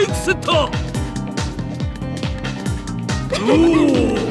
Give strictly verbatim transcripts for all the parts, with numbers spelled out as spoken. ピンクセット。おお。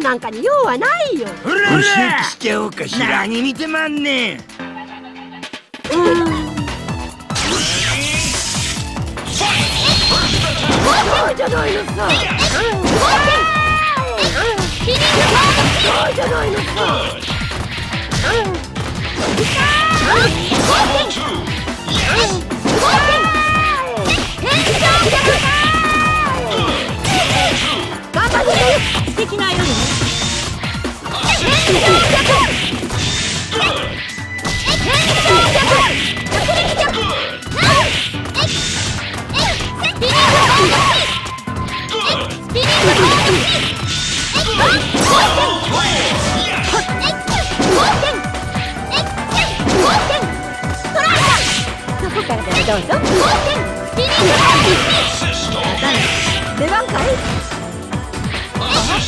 なんかに用はないよ。ほらほら、聞きゃおうかしら。何見てまんねん。そうじゃないのさ。そうじゃないのさ。 敵ないのに。出番かい？ ここ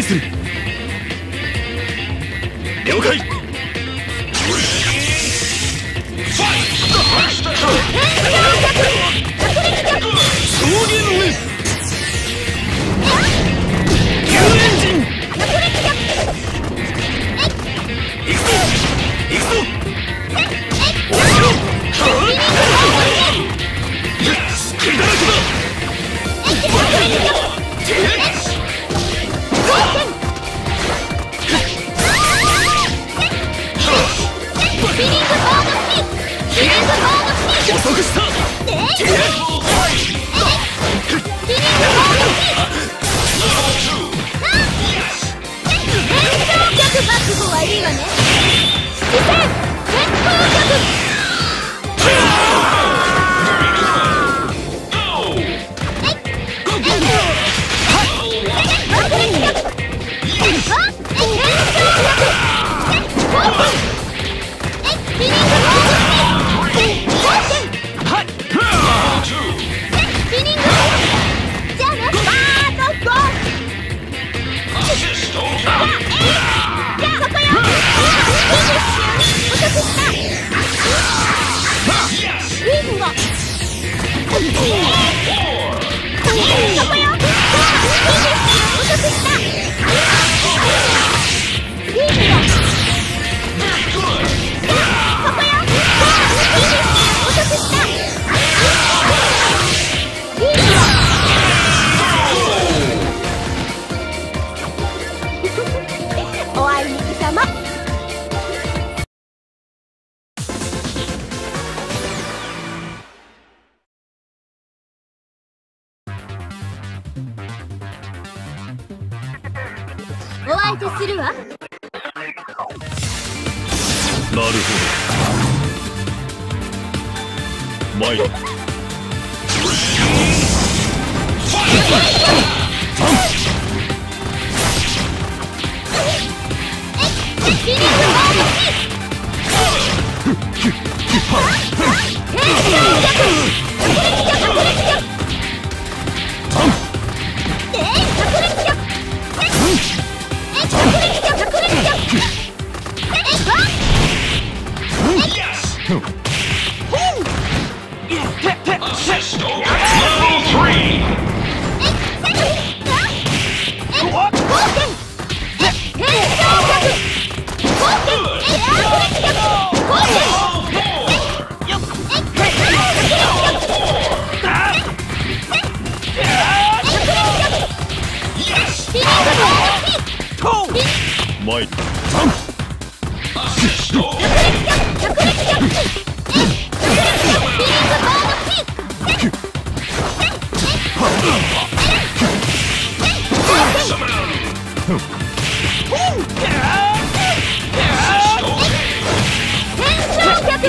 Assist!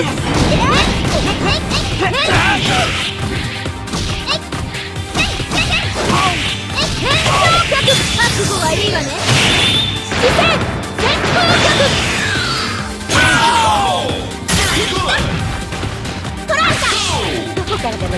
覚悟はい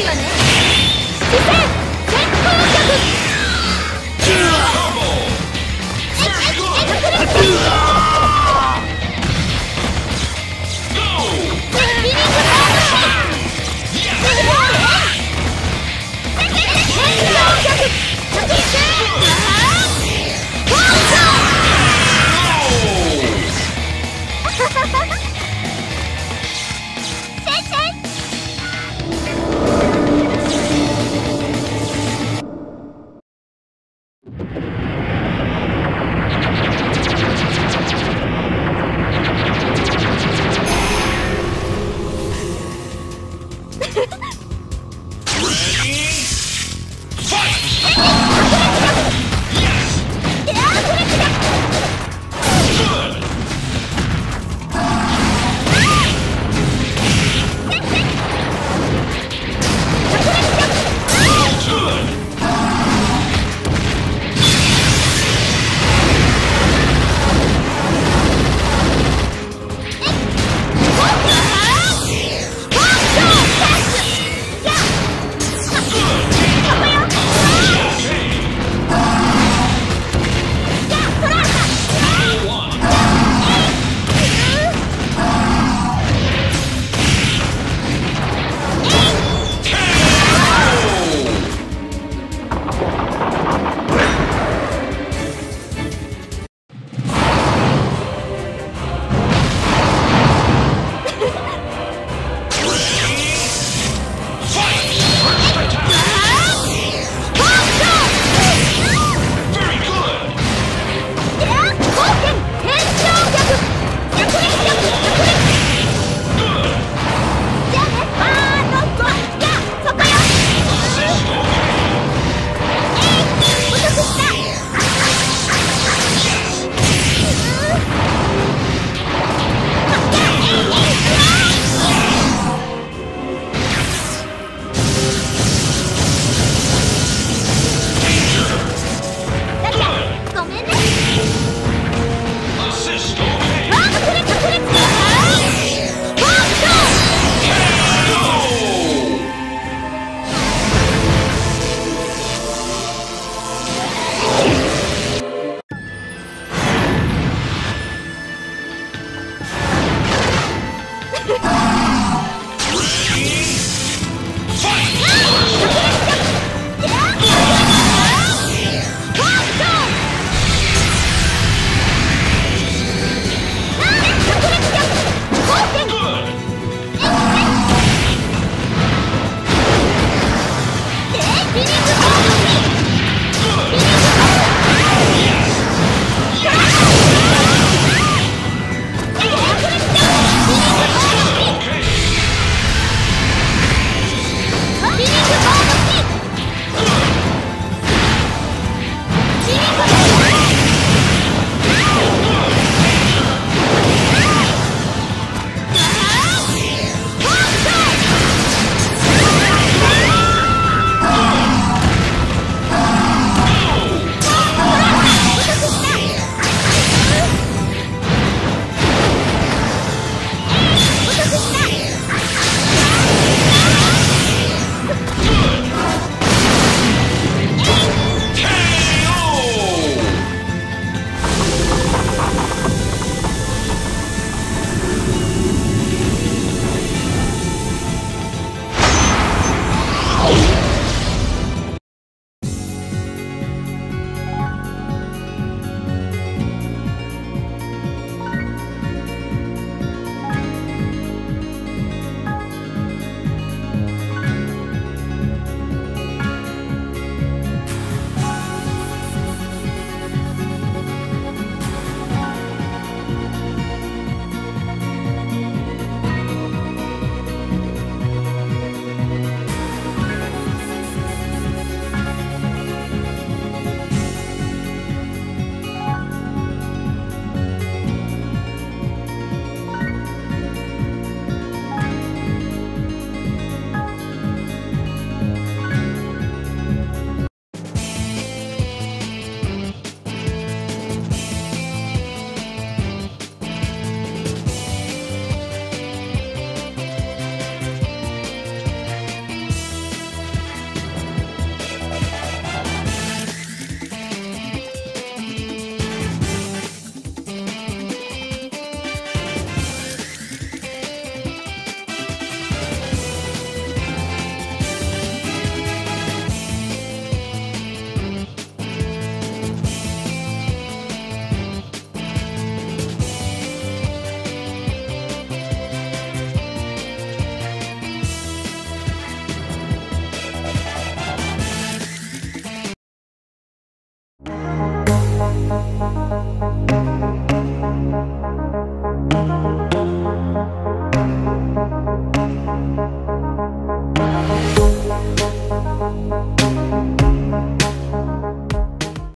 いわね。